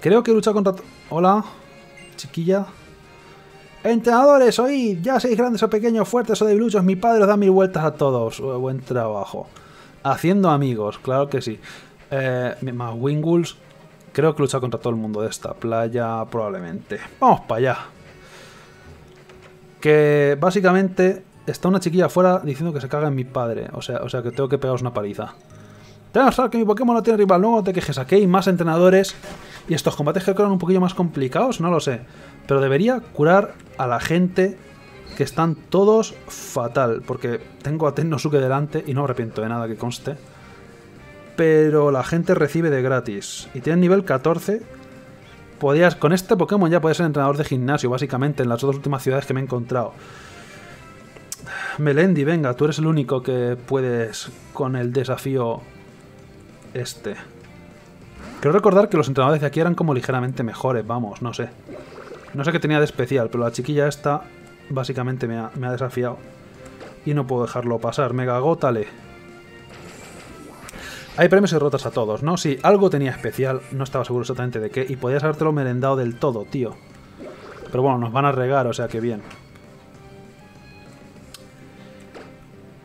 Creo que he luchado contra... Hola, chiquilla. Entrenadores, oíd, ya seis grandes o pequeños, fuertes o debiluchos, mi padre os da mil vueltas a todos. Buen trabajo. Haciendo amigos, claro que sí. Más Wingulls. Creo que he luchado contra todo el mundo de esta playa, probablemente. Vamos para allá. Que básicamente está una chiquilla afuera diciendo que se caga en mi padre. O sea que tengo que pegaros una paliza. Te vas a saber que mi Pokémon no tiene rival, luego te quejes. Aquí hay más entrenadores. Y estos combates creo que eran un poquillo más complicados, no lo sé. Pero debería curar a la gente, que están todos fatal. Porque tengo a Tenosuke delante y no me arrepiento de nada, que conste. Pero la gente recibe de gratis. Y tiene nivel 14. Podías, con este Pokémon ya podías ser entrenador de gimnasio, básicamente, en las dos últimas ciudades que me he encontrado. Melendi, venga, tú eres el único que puedes con el desafío este. Creo recordar que los entrenadores de aquí eran como ligeramente mejores, vamos, no sé. No sé qué tenía de especial, pero la chiquilla esta básicamente me ha desafiado. Y no puedo dejarlo pasar, mega agótale. Hay premios y derrotas a todos, ¿no? Sí, algo tenía especial, no estaba seguro exactamente de qué, y podías habértelo merendado del todo, tío. Pero bueno, nos van a regar, o sea que bien.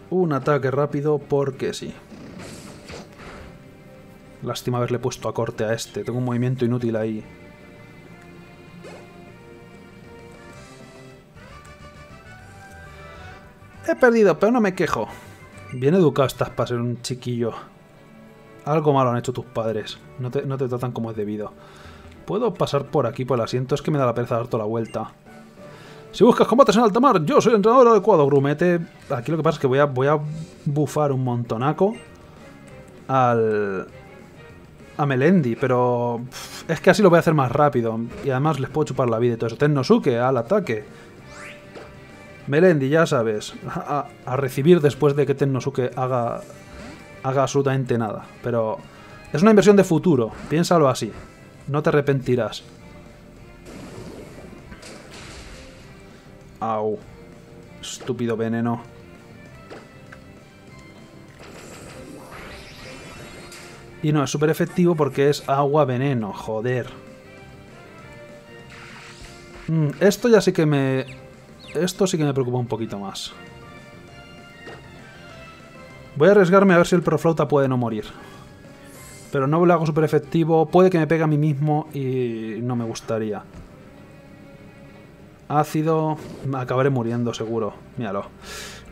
Un ataque rápido, porque sí. Lástima haberle puesto a corte a este, tengo un movimiento inútil ahí. He perdido, pero no me quejo. Bien educado estás para ser un chiquillo. Algo malo han hecho tus padres. No te tratan como es debido. ¿Puedo pasar por aquí por el asiento? Es que me da la pereza dar toda la vuelta. Si buscas combates en alta mar, yo soy el entrenador adecuado, grumete. Aquí lo que pasa es que voy a bufar un montonaco a Melendi, pero es que así lo voy a hacer más rápido. Y además les puedo chupar la vida y todo eso. Tenosuke, al ataque. Melendi, ya sabes. A recibir después de que Tenosuke haga absolutamente nada, pero es una inversión de futuro, piénsalo así, no te arrepentirás. Au, estúpido veneno. Y no, es súper efectivo porque es agua veneno, joder. Esto ya sí que me... Esto sí que me preocupa un poquito más. Voy a arriesgarme a ver si el Proflauta puede no morir. Pero no lo hago súper efectivo. Puede que me pegue a mí mismo y no me gustaría. Ácido. Acabaré muriendo seguro. Míralo.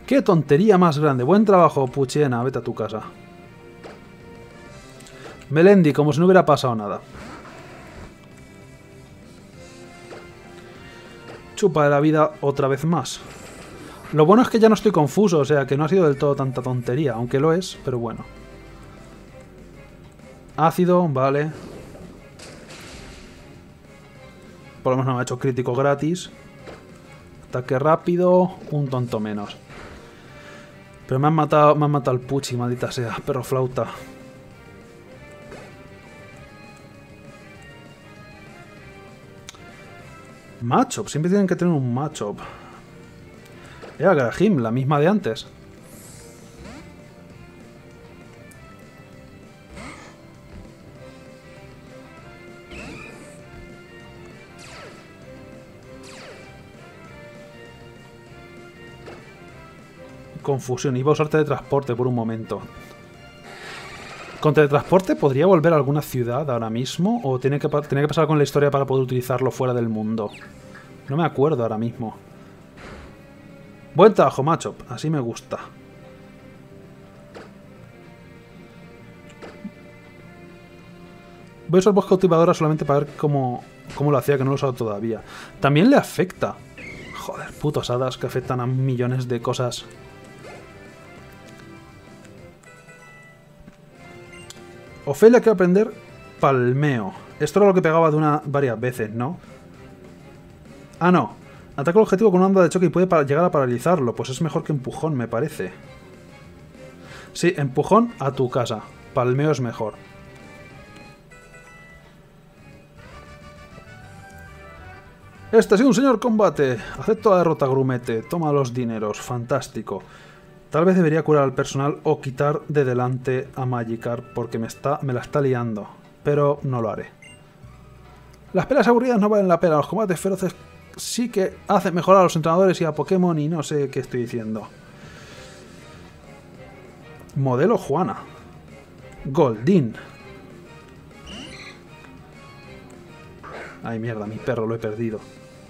¡Qué tontería más grande! Buen trabajo, Puchena. Vete a tu casa. Melendi, como si no hubiera pasado nada. Chupa de la vida otra vez más. Lo bueno es que ya no estoy confuso, o sea que no ha sido del todo tanta tontería, aunque lo es, pero bueno. Ácido, vale. Por lo menos no me ha hecho crítico gratis. Ataque rápido, un tonto menos. Pero me han matado al Puchi, maldita sea, perro flauta. Matchup, siempre tienen que tener un matchup. Era Grahim, la misma de antes. Confusión, iba a usar teletransporte por un momento. ¿Con teletransporte podría volver a alguna ciudad ahora mismo? ¿O tiene que pasar con la historia para poder utilizarlo fuera del mundo? No me acuerdo ahora mismo. Buen trabajo, macho. Así me gusta. Voy a usar voz cautivadora solamente para ver cómo lo hacía, que no lo he usado todavía. También le afecta. Joder, putos hadas que afectan a millones de cosas. Ophelia quiere aprender palmeo. Esto era lo que pegaba de varias veces, ¿no? Ah, no. Ataca el objetivo con una onda de choque y puede llegar a paralizarlo. Pues es mejor que empujón, me parece. Sí, empujón a tu casa. Palmeo es mejor. Este ha sido un señor combate. Acepto la derrota, grumete. Toma los dineros. Fantástico. Tal vez debería curar al personal o quitar de delante a Magikarp porque me la está liando. Pero no lo haré. Las peleas aburridas no valen la pena, los combates feroces sí que hacen mejorar a los entrenadores y a Pokémon y no sé qué estoy diciendo. Modelo Juana. Goldín. Ay, mierda, mi perro lo he perdido.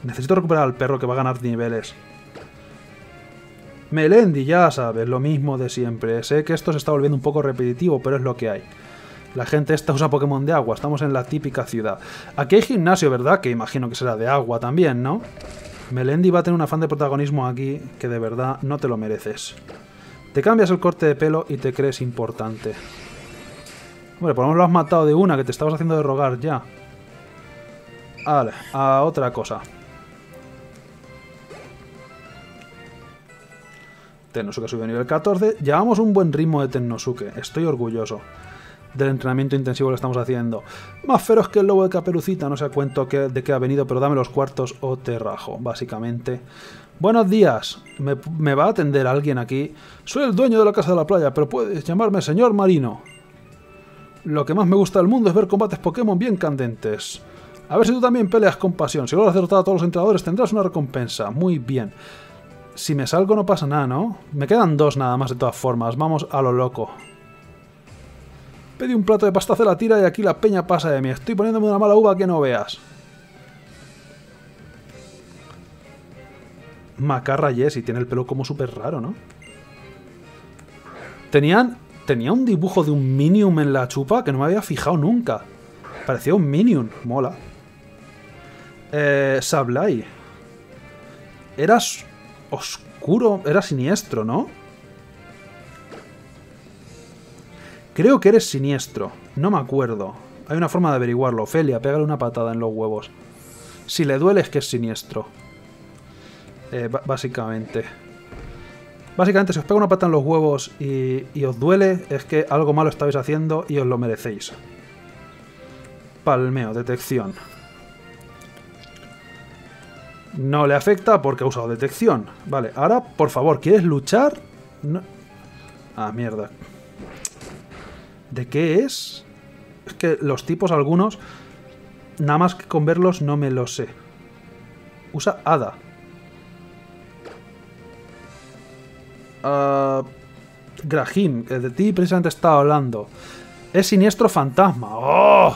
Necesito recuperar al perro que va a ganar niveles. Melendi, ya sabes, lo mismo de siempre. Sé que esto se está volviendo un poco repetitivo, pero es lo que hay. La gente esta usa Pokémon de agua, estamos en la típica ciudad. Aquí hay gimnasio, ¿verdad? Que imagino que será de agua también, ¿no? Melendi va a tener un afán de protagonismo aquí que de verdad no te lo mereces. Te cambias el corte de pelo y te crees importante. Hombre, por lo menos lo has matado de una, que te estabas haciendo de rogar ya. Vale, a otra cosa. Tenosuke subió a nivel 14. Llevamos un buen ritmo de Tenosuke. Estoy orgulloso del entrenamiento intensivo que estamos haciendo. Más feroz que el lobo de Caperucita. No sé a cuento de qué ha venido, pero dame los cuartos o te rajo, básicamente. Buenos días. ¿Me va a atender alguien aquí? Soy el dueño de la casa de la playa, pero puedes llamarme señor marino. Lo que más me gusta del mundo es ver combates Pokémon bien candentes. A ver si tú también peleas con pasión. Si logras derrotar a todos los entrenadores tendrás una recompensa. Muy bien. Si me salgo no pasa nada, ¿no? Me quedan dos nada más de todas formas. Vamos a lo loco. Pedí un plato de pasta hace la tira y aquí la peña pasa de mí. Estoy poniéndome una mala uva que no veas. Macarra Jessie. Tiene el pelo como súper raro, ¿no? Tenía un dibujo de un Minion en la chupa que no me había fijado nunca. Parecía un Minion. Mola. Sablai. Eras... oscuro, era siniestro, ¿no? Creo que eres siniestro, no me acuerdo. Hay una forma de averiguarlo. Ophelia, pégale una patada en los huevos. Si le duele es que es siniestro. Básicamente, si os pego una patada en los huevos y os duele, es que algo malo estáis haciendo y os lo merecéis. Palmeo, detección. No le afecta porque ha usado detección. Vale, ahora, por favor, ¿quieres luchar? No. Ah, mierda. ¿De qué es? Es que los tipos algunos, nada más que con verlos no me lo sé. Usa hada. Grahim, que de ti precisamente estaba hablando. Es siniestro fantasma. ¡Oh!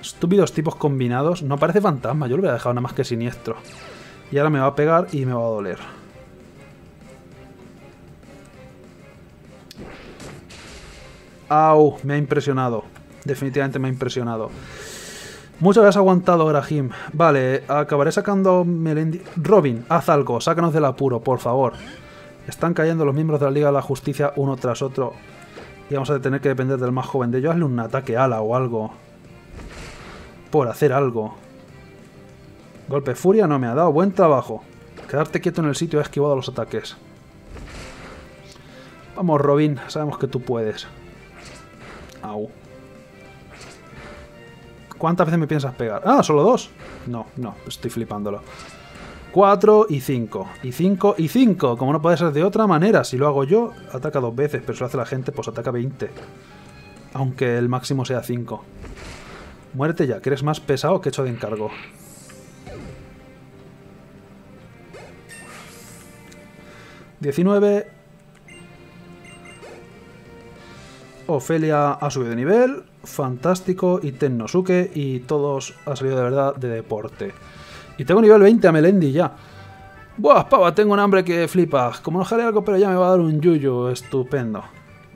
Estúpidos tipos combinados. No parece fantasma. Yo lo hubiera dejado nada más que siniestro. Y ahora me va a pegar y me va a doler. Au, me ha impresionado. Definitivamente me ha impresionado. Muchas veces aguantado, Grahim. Vale, acabaré sacando Melendi. Robin, haz algo. Sácanos del apuro, por favor. Están cayendo los miembros de la Liga de la Justicia uno tras otro. Y vamos a tener que depender del más joven de ellos. Hazle un ataque ala o algo. Por hacer algo. Golpe de furia no me ha dado. Buen trabajo. Quedarte quieto en el sitio ha esquivado los ataques. Vamos, Robin. Sabemos que tú puedes. Au. ¿Cuántas veces me piensas pegar? Ah, ¿solo dos? No, no. Estoy flipándolo. 4 y 5. Y 5 y 5. Como no puede ser de otra manera. Si lo hago yo, ataca 2 veces. Pero si lo hace la gente, pues ataca 20. Aunque el máximo sea 5. Muérete ya, que eres más pesado que hecho de encargo. ¡19! Ophelia ha subido de nivel. Fantástico. Y Tenosuke. Y todos ha salido de verdad de deporte. Y tengo nivel 20 a Melendi ya. ¡Buah, pava! Tengo un hambre que flipas. Como no jale algo, pero ya me va a dar un yuyu. Estupendo.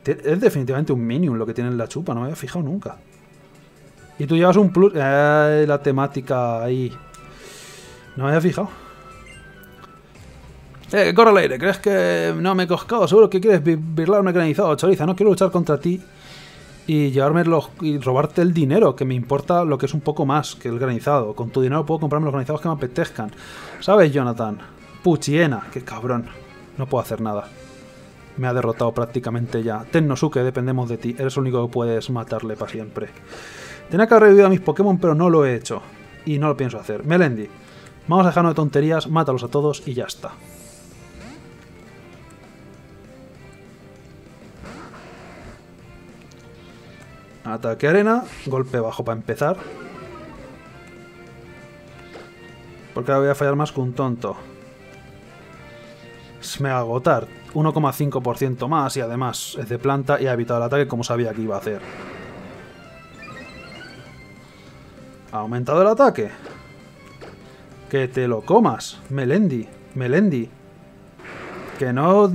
Es definitivamente un Minion lo que tiene en la chupa. No me había fijado nunca. Y tú llevas un plus... la temática ahí... No me había fijado. Corre al aire. ¿Crees que no me he coscado? Seguro que quieres birlarme granizado, choriza. No quiero luchar contra ti y llevarme los... y robarte el dinero, que me importa lo que es un poco más que el granizado. Con tu dinero puedo comprarme los granizados que me apetezcan. ¿Sabes, Jonathan? Puchena. Qué cabrón. No puedo hacer nada. Me ha derrotado prácticamente ya. Tenosuke, dependemos de ti. Eres el único que puedes matarle para siempre. Tenía que haber revivido a mis Pokémon, pero no lo he hecho. Y no lo pienso hacer. Melendi, vamos a dejarnos de tonterías, mátalos a todos y ya está. Ataque arena, golpe bajo para empezar. Porque ahora voy a fallar más que un tonto. Es mega agotar. 1,5% más y además es de planta y ha evitado el ataque como sabía que iba a hacer. ¿Ha aumentado el ataque? Que te lo comas, Melendi. Melendi. Que no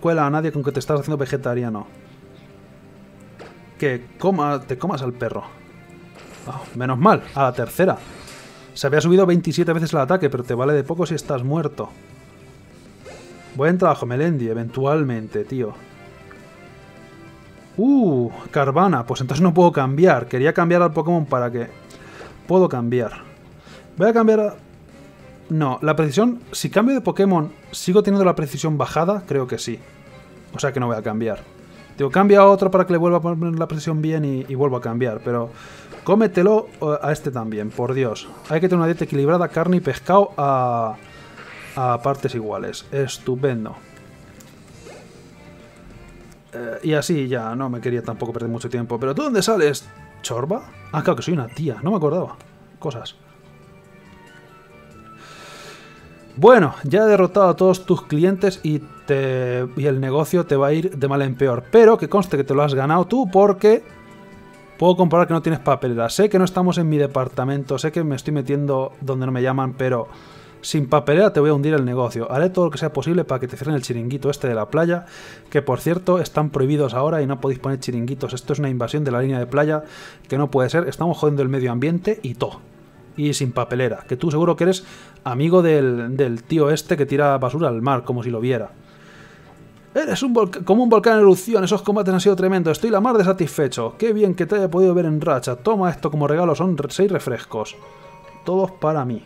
cuela a nadie con que te estás haciendo vegetariano. Que te comas al perro. Oh, menos mal, a la tercera. Se había subido 27 veces el ataque, pero te vale de poco si estás muerto. Buen trabajo, Melendi, eventualmente, tío. Carvanha, pues entonces no puedo cambiar. Quería cambiar al Pokémon para que... Puedo cambiar. Voy a cambiar a... No, la precisión... Si cambio de Pokémon, ¿sigo teniendo la precisión bajada? Creo que sí. O sea que no voy a cambiar. Digo, cambio a otro para que le vuelva a poner la precisión bien y vuelvo a cambiar, pero... Cómetelo a este también, por Dios. Hay que tener una dieta equilibrada, carne y pescado a partes iguales. Estupendo. Y así ya, no me quería tampoco perder mucho tiempo. ¿Pero tú dónde sales? ¿Chorba? Ah, claro que soy una tía, no me acordaba. Cosas. Bueno, ya he derrotado a todos tus clientes y el negocio te va a ir de mal en peor. Pero que conste que te lo has ganado tú porque... Puedo comprobar que no tienes papelera. Sé que no estamos en mi departamento, sé que me estoy metiendo donde no me llaman, pero sin papelera te voy a hundir el negocio. Haré todo lo que sea posible para que te cierren el chiringuito este de la playa, que por cierto están prohibidos ahora y no podéis poner chiringuitos. Esto es una invasión de la línea de playa que no puede ser. Estamos jodiendo el medio ambiente y todo. Y sin papelera, que tú seguro que eres amigo del tío este que tira basura al mar, como si lo viera. Eres como un volcán en erupción, esos combates han sido tremendos, estoy la mar de satisfecho. Qué bien que te haya podido ver en racha, toma esto como regalo, son 6 refrescos. Todos para mí.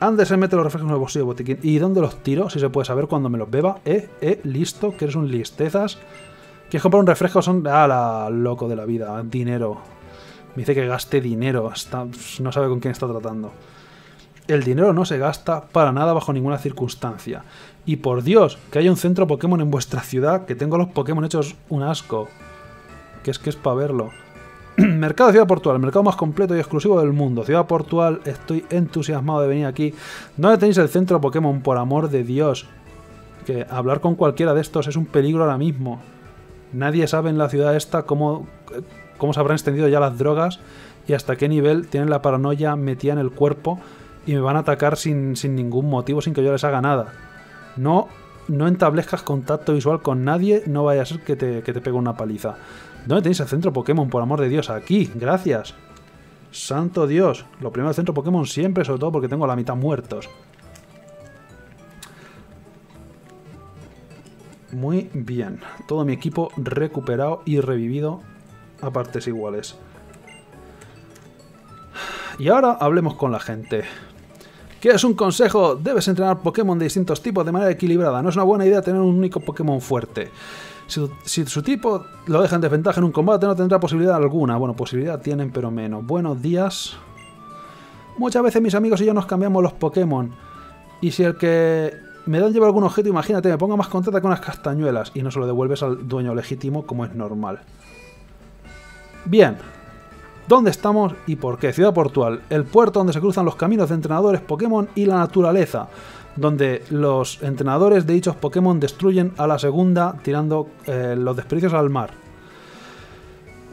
Antes se mete los refrescos en el bolsillo de botiquín. ¿Y dónde los tiro? Si se puede saber cuando me los beba. Listo, que eres un listezas. ¿Quieres comprar un refresco? Son... ¡Hala, loco de la vida! Dinero. Me dice que gaste dinero, no sabe con quién está tratando. El dinero no se gasta para nada bajo ninguna circunstancia. Y por Dios, que haya un centro Pokémon en vuestra ciudad, que tengo los Pokémon hechos un asco. Que es para verlo. Mercado de Ciudad Portual, el mercado más completo y exclusivo del mundo. Ciudad Portual, estoy entusiasmado de venir aquí. ¿Dónde tenéis el centro Pokémon, por amor de Dios? Que hablar con cualquiera de estos es un peligro ahora mismo. Nadie sabe en la ciudad esta cómo se habrán extendido ya las drogas y hasta qué nivel tienen la paranoia metida en el cuerpo. Y me van a atacar sin ningún motivo, sin que yo les haga nada. No entablezcas contacto visual con nadie, no vaya a ser que te pegue una paliza. ¿Dónde tenéis el centro Pokémon? Por amor de Dios, aquí, gracias. Santo Dios, lo primero del centro Pokémon siempre, sobre todo porque tengo a la mitad muertos. Muy bien, todo mi equipo recuperado y revivido a partes iguales. Y ahora hablemos con la gente. ¿Quieres un consejo? Debes entrenar Pokémon de distintos tipos de manera equilibrada. No es una buena idea tener un único Pokémon fuerte. Si su tipo lo deja en desventaja en un combate, no tendrá posibilidad alguna. Bueno, posibilidad tienen, pero menos. Buenos días. Muchas veces mis amigos y yo nos cambiamos los Pokémon. Y si el que me dan lleva algún objeto, imagínate, me ponga más contenta que unas castañuelas. Y no se lo devuelves al dueño legítimo, como es normal. Bien. ¿Dónde estamos y por qué? Ciudad Portual, el puerto donde se cruzan los caminos de entrenadores Pokémon y la naturaleza, donde los entrenadores de dichos Pokémon destruyen a la segunda tirando los desperdicios al mar.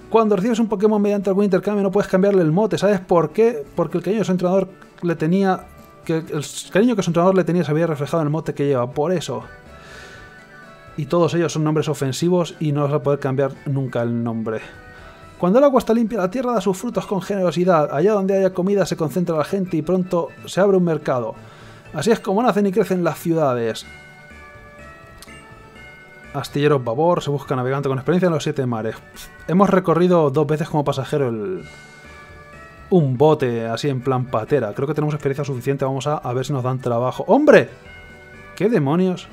Cuando recibes un Pokémon mediante algún intercambio no puedes cambiarle el mote, ¿sabes por qué? Porque el cariño que su entrenador le tenía se había reflejado en el mote que lleva, por eso. Y todos ellos son nombres ofensivos y no vas a poder cambiar nunca el nombre. Cuando el agua está limpia, la tierra da sus frutos con generosidad. Allá donde haya comida se concentra la gente y pronto se abre un mercado. Así es como nacen y crecen las ciudades. Astilleros Babor, se busca navegante con experiencia en los 7 mares. Hemos recorrido 2 veces como pasajero un bote así en plan patera. Creo que tenemos experiencia suficiente, vamos a ver si nos dan trabajo. ¡Hombre! ¿Qué demonios?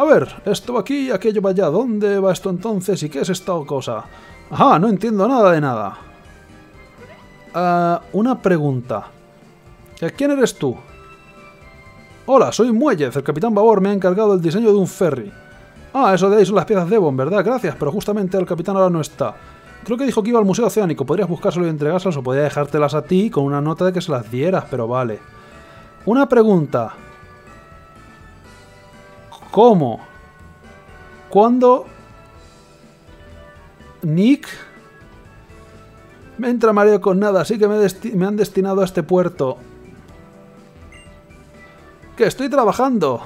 A ver, esto va aquí, aquello va allá. ¿Dónde va esto entonces? ¿Y qué es esta cosa? Ajá, no entiendo nada de nada. Una pregunta. ¿Quién eres tú? Hola, soy Muellez. El Capitán Babor me ha encargado el diseño de un ferry. Ah, eso de ahí son las piezas de Devon, ¿verdad? Gracias, pero justamente el Capitán ahora no está. Creo que dijo que iba al Museo Oceánico. Podrías buscárselo y entregárselas, o podría dejártelas a ti con una nota de que se las dieras, pero vale. Una pregunta. ¿Cómo? ¿Cuándo? Nick... Me entra mareo con nada, así que me han destinado a este puerto. ¡Que estoy trabajando!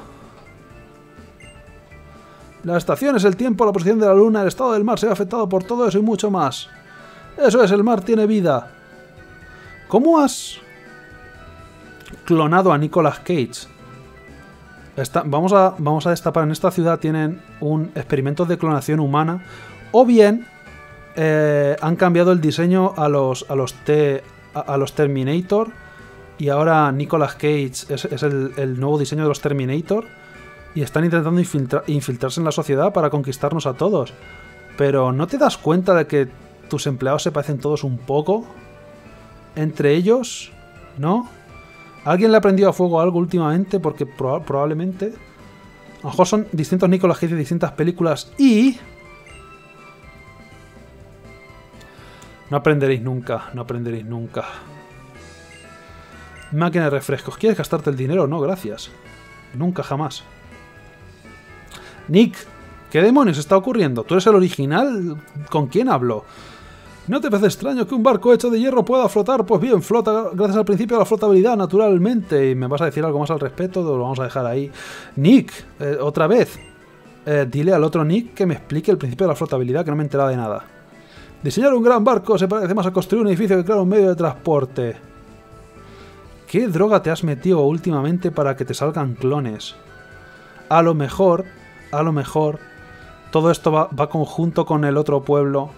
Las estaciones, el tiempo, la posición de la luna, el estado del mar se ve afectado por todo eso y mucho más. Eso es, el mar tiene vida. ¿Cómo has clonado a Nicolas Cage? Vamos a destapar, en esta ciudad tienen un experimento de clonación humana, o bien... han cambiado el diseño a los Terminator, y ahora Nicolas Cage es el nuevo diseño de los Terminator, y están intentando infiltrarse en la sociedad para conquistarnos a todos. Pero ¿no te das cuenta de que tus empleados se parecen todos un poco? ¿Entre ellos? ¿No? ¿Alguien le ha prendido a fuego algo últimamente? Porque probablemente... A lo mejor son distintos Nicolas Cage de distintas películas y... No aprenderéis nunca, no aprenderéis nunca. Máquina de refrescos. ¿Quieres gastarte el dinero? No, gracias. Nunca, jamás. Nick, ¿qué demonios está ocurriendo? ¿Tú eres el original? ¿Con quién hablo? ¿No te parece extraño que un barco hecho de hierro pueda flotar? Pues bien, flota gracias al principio de la flotabilidad, naturalmente. ¿Y me vas a decir algo más al respecto? Lo vamos a dejar ahí. Nick, otra vez. Dile al otro Nick que me explique el principio de la flotabilidad, que no me he enterado de nada. Diseñar un gran barco se parece más a construir un edificio que crear un medio de transporte. ¿Qué droga te has metido últimamente para que te salgan clones? A lo mejor, todo esto va conjunto con el otro pueblo.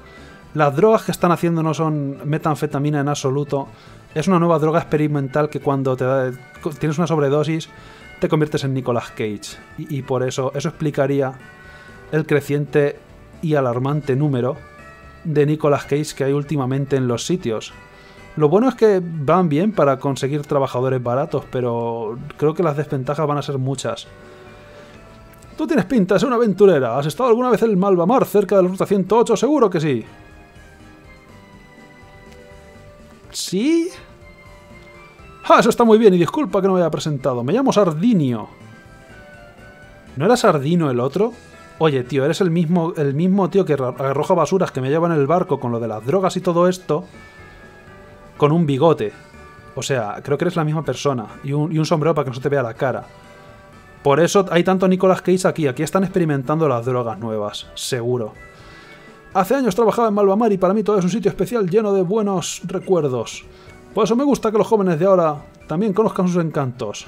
Las drogas que están haciendo no son metanfetamina en absoluto. Es una nueva droga experimental que cuando tienes una sobredosis te conviertes en Nicolas Cage. Y por eso explicaría el creciente y alarmante número de Nicolas Cage que hay últimamente en los sitios. Lo bueno es que van bien para conseguir trabajadores baratos, pero creo que las desventajas van a ser muchas. Tú tienes pinta de ser una aventurera. ¿Has estado alguna vez en el Malvamar cerca de la ruta 108? Seguro que sí. ¿Sí? Ah, eso está muy bien, y disculpa que no me haya presentado. Me llamo Sardinio. ¿No era Sardino el otro? Oye, tío, eres el mismo tío que arroja basuras que me lleva en el barco con lo de las drogas y todo esto, con un bigote. O sea, creo que eres la misma persona. Y un sombrero para que no se te vea la cara. Por eso hay tanto Nicolas Cage aquí. Aquí están experimentando las drogas nuevas, seguro. Hace años trabajaba en Malvamar y para mí todo es un sitio especial lleno de buenos recuerdos. Por eso me gusta que los jóvenes de ahora también conozcan sus encantos.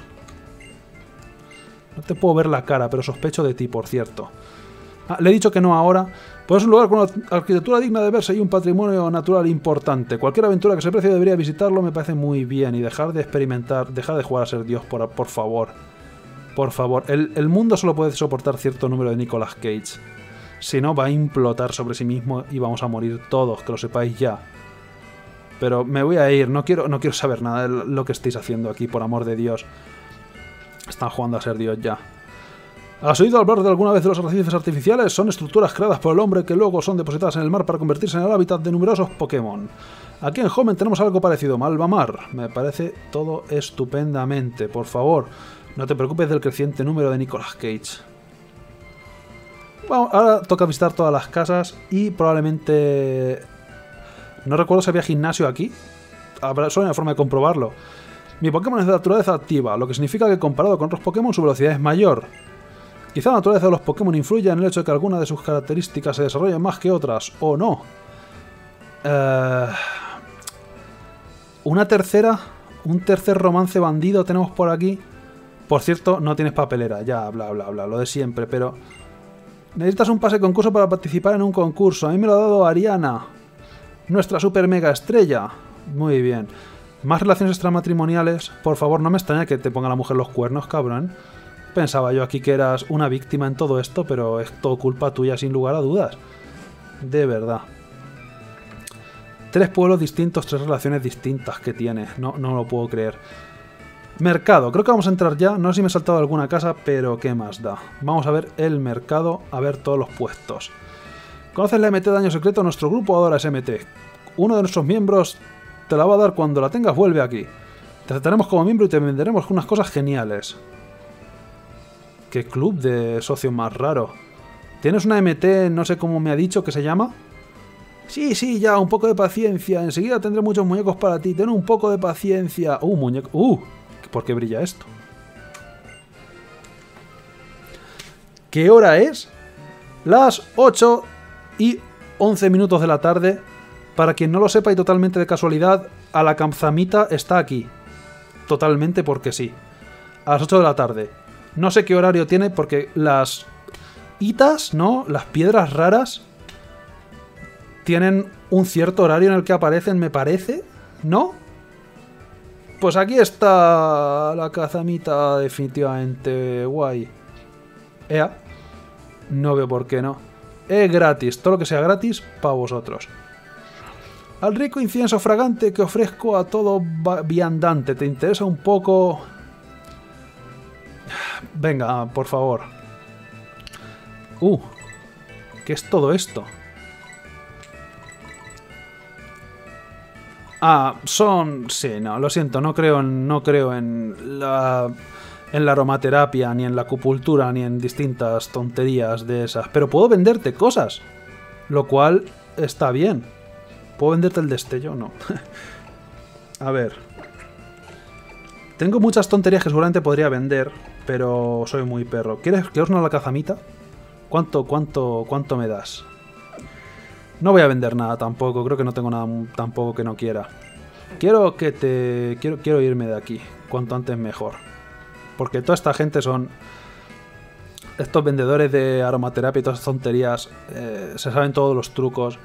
No te puedo ver la cara, pero sospecho de ti, por cierto. Ah, le he dicho que no ahora. Pues es un lugar con una arquitectura digna de verse y un patrimonio natural importante. Cualquier aventura que se precie debería visitarlo, me parece muy bien. Y dejar de experimentar, dejar de jugar a ser Dios, por favor. Por favor. El mundo solo puede soportar cierto número de Nicolas Cage. Si no, va a implotar sobre sí mismo y vamos a morir todos, que lo sepáis ya. Pero me voy a ir. No quiero saber nada de lo que estáis haciendo aquí, por amor de Dios. Están jugando a ser Dios ya. ¿Has oído hablar de alguna vez de los arrecifes artificiales? Son estructuras creadas por el hombre que luego son depositadas en el mar para convertirse en el hábitat de numerosos Pokémon. Aquí en Hoenn tenemos algo parecido, Malvamar. Me parece todo estupendamente. Por favor, no te preocupes del creciente número de Nicolas Cage. Bueno, ahora toca visitar todas las casas y probablemente... No recuerdo si había gimnasio aquí. Habrá solo una forma de comprobarlo. Mi Pokémon es de naturaleza activa, lo que significa que comparado con otros Pokémon su velocidad es mayor. Quizá la naturaleza de los Pokémon influya en el hecho de que algunas de sus características se desarrollen más que otras, o no. Un tercer romance bandido tenemos por aquí. Por cierto, no tienes papelera, ya, bla, bla, bla, lo de siempre, pero... Necesitas un pase concurso para participar en un concurso. A mí me lo ha dado Ariana, nuestra super mega estrella. Muy bien. Más relaciones extramatrimoniales. Por favor, no me extraña que te ponga la mujer los cuernos, cabrón. Pensaba yo aquí que eras una víctima en todo esto, pero es todo culpa tuya, sin lugar a dudas. De verdad. 3 pueblos distintos, 3 relaciones distintas que tienes. No lo puedo creer. Mercado. Creo que vamos a entrar ya. No sé si me he saltado alguna casa, pero qué más da. Vamos a ver el mercado, a ver todos los puestos. ¿Conoces la MT Daño Secreto? Nuestro grupo adora esa MT. Uno de nuestros miembros te la va a dar cuando la tengas, vuelve aquí. Te trataremos como miembro y te venderemos unas cosas geniales. ¿Qué club de socio más raro? ¿Tienes una MT, no sé cómo me ha dicho que se llama? Sí, ya, un poco de paciencia. Enseguida tendré muchos muñecos para ti. Ten un poco de paciencia. Muñeco. ¿Por qué brilla esto? ¿Qué hora es? Las 8:11 de la tarde. Para quien no lo sepa y totalmente de casualidad, Alacamzamita está aquí. Totalmente porque sí. A las 8 de la tarde. No sé qué horario tiene porque las itas, ¿no? Las piedras raras tienen un cierto horario en el que aparecen, me parece, ¿no? Pues aquí está la cazamita, definitivamente guay. Ea. No veo por qué no. Es gratis, todo lo que sea gratis, para vosotros. Al rico incienso fragante que ofrezco a todo viandante, ¿te interesa un poco? Venga, por favor. ¿Qué es todo esto? Sí, no, lo siento, no creo en la aromaterapia, ni en la acupuntura, ni en distintas tonterías de esas. Pero puedo venderte cosas, lo cual está bien. ¿Puedo venderte el destello? No. A ver. Tengo muchas tonterías que seguramente podría vender, pero soy muy perro. ¿Quieres que os no la cazamita? ¿Cuánto me das? No voy a vender nada tampoco, creo que no tengo nada tampoco que no quiera. Quiero irme de aquí, cuanto antes mejor. Porque toda esta gente son... Estos vendedores de aromaterapia y todas esas tonterías, se saben todos los trucos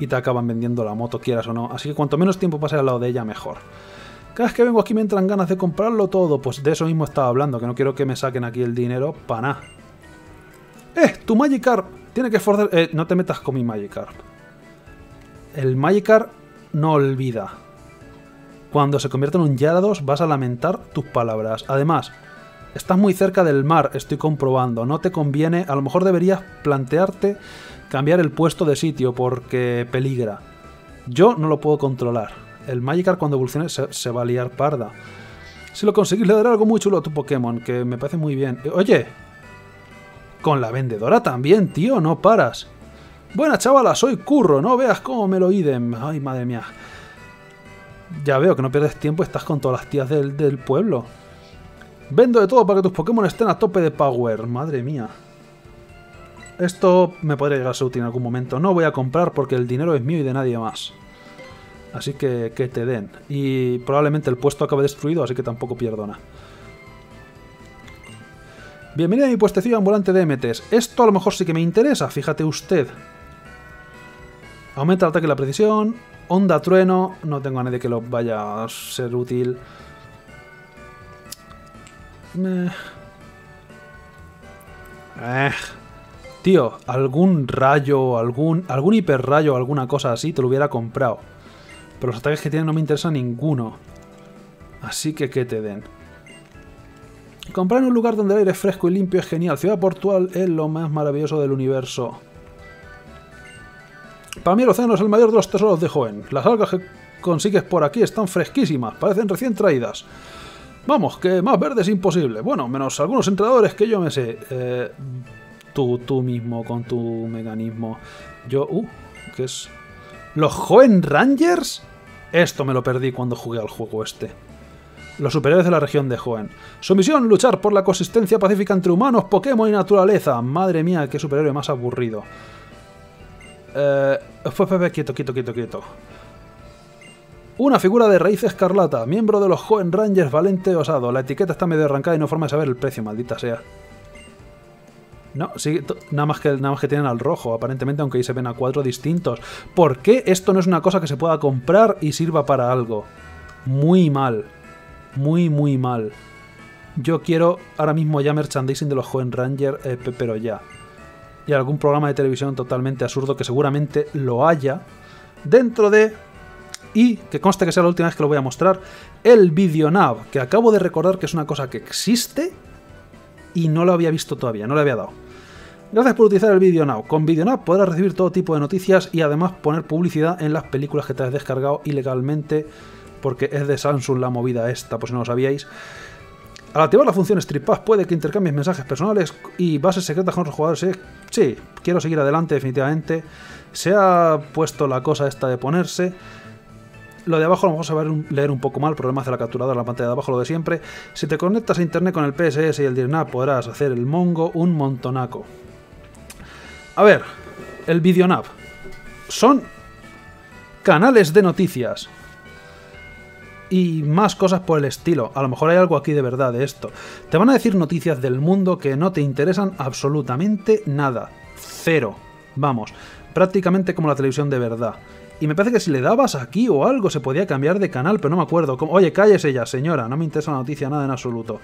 y te acaban vendiendo la moto, quieras o no. Así que cuanto menos tiempo pase al lado de ella, mejor. Cada vez que vengo aquí me entran ganas de comprarlo todo, pues de eso mismo estaba hablando, que no quiero que me saquen aquí el dinero para nada. Tu Magikarp tiene que esforzar... no te metas con mi Magikarp. El Magikarp no olvida. Cuando se convierta en un Yarados vas a lamentar tus palabras. Además, estás muy cerca del mar, estoy comprobando. No te conviene, a lo mejor deberías plantearte cambiar el puesto de sitio porque peligra. Yo no lo puedo controlar. El Magikarp cuando evolucione se va a liar parda. Si lo conseguís le daré algo muy chulo a tu Pokémon, que me parece muy bien. Oye, con la vendedora también, tío, no paras. Buena chavala, soy Curro, no veas cómo me lo idem. Ay, madre mía. Ya veo que no pierdes tiempo, estás con todas las tías del pueblo. Vendo de todo para que tus Pokémon estén a tope de power. Madre mía. Esto me podría llegar a ser útil en algún momento. No voy a comprar porque el dinero es mío y de nadie más. Así que te den. Y probablemente el puesto acabe destruido, así que tampoco pierdo nada. Bienvenido a mi puestecillo ambulante de MTs. Esto a lo mejor sí que me interesa, fíjate usted. Aumenta el ataque y la precisión. Onda trueno. No tengo a nadie que lo vaya a ser útil. Tío, algún rayo, algún hiperrayo, alguna cosa así, te lo hubiera comprado. Pero los ataques que tienen no me interesa ninguno. Así que te den. Comprar en un lugar donde el aire es fresco y limpio es genial. Ciudad Portual es lo más maravilloso del universo. Para mí el océano es el mayor de los tesoros de Hoenn. Las algas que consigues por aquí están fresquísimas. Parecen recién traídas. Vamos, que más verde es imposible. Bueno, menos algunos entrenadores que yo me sé. Tú mismo con tu mecanismo. ¿Qué es? ¿Los Joven Rangers? Esto me lo perdí cuando jugué al juego este. Los superiores de la región de Hoenn. Su misión, luchar por la coexistencia pacífica entre humanos, Pokémon y naturaleza. Madre mía, qué superhéroe más aburrido. Quieto. Una figura de raíz escarlata, miembro de los Hoenn Rangers, valente y osado. La etiqueta está medio arrancada y no hay forma de saber el precio, maldita sea. No, sí, nada más que tienen al rojo, aparentemente, aunque ahí se ven a 4 distintos. ¿Por qué esto no es una cosa que se pueda comprar y sirva para algo? Muy mal. Muy mal. Yo quiero ahora mismo ya merchandising de los Hoenn Rangers, pero ya. Y algún programa de televisión totalmente absurdo que seguramente lo haya. Dentro de... Y, que conste que sea la última vez que lo voy a mostrar, el VideoNow, que acabo de recordar que es una cosa que existe y no lo había visto todavía, no le había dado. Gracias por utilizar el VideoNow. Con VideoNow podrás recibir todo tipo de noticias y además poner publicidad en las películas que te has descargado ilegalmente, porque es de Samsung la movida esta, por si no lo sabíais. Al activar la función Strip Pass puede que intercambies mensajes personales y bases secretas con otros jugadores. Sí, quiero seguir adelante definitivamente. Se ha puesto la cosa esta de ponerse. Lo de abajo a lo mejor se va a leer un poco mal, problemas de la capturadora en la pantalla de abajo, lo de siempre. Si te conectas a internet con el PSS y el DIRNAP podrás hacer el mongo un montonaco. A ver, el VideoNav son canales de noticias y más cosas por el estilo. A lo mejor hay algo aquí de verdad de esto. Te van a decir noticias del mundo que no te interesan absolutamente nada. Cero. Vamos, prácticamente como la televisión de verdad. Y me parece que si le dabas aquí o algo se podía cambiar de canal, pero no me acuerdo. Como, oye, cállese ya, señora, no me interesa la noticia nada en absoluto.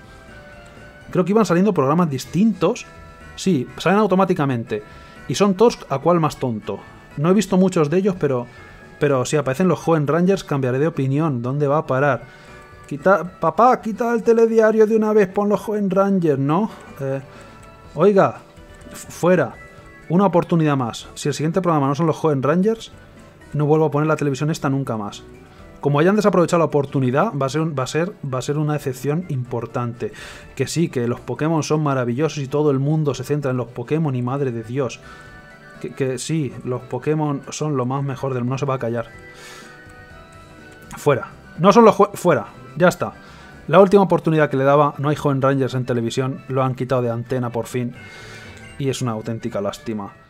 Creo que iban saliendo programas distintos. Sí, salen automáticamente. Y son todos a cual más tonto. No he visto muchos de ellos, pero si aparecen los Hoenn Rangers cambiaré de opinión. ¿Dónde va a parar? Quita, papá, quita el telediario de una vez, pon los Hoenn Rangers, ¿no? Oiga, fuera. Una oportunidad más. Si el siguiente programa no son los Hoenn Rangers, no vuelvo a poner la televisión esta nunca más. Como hayan desaprovechado la oportunidad, va a ser una excepción importante. Que sí, que los Pokémon son maravillosos y todo el mundo se centra en los Pokémon y madre de Dios. Que sí, los Pokémon son lo más mejor del mundo, no se va a callar. Fuera. No son los fuera, ya está. La última oportunidad que le daba, no hay Hoenn Rangers en televisión, lo han quitado de antena por fin. Y es una auténtica lástima.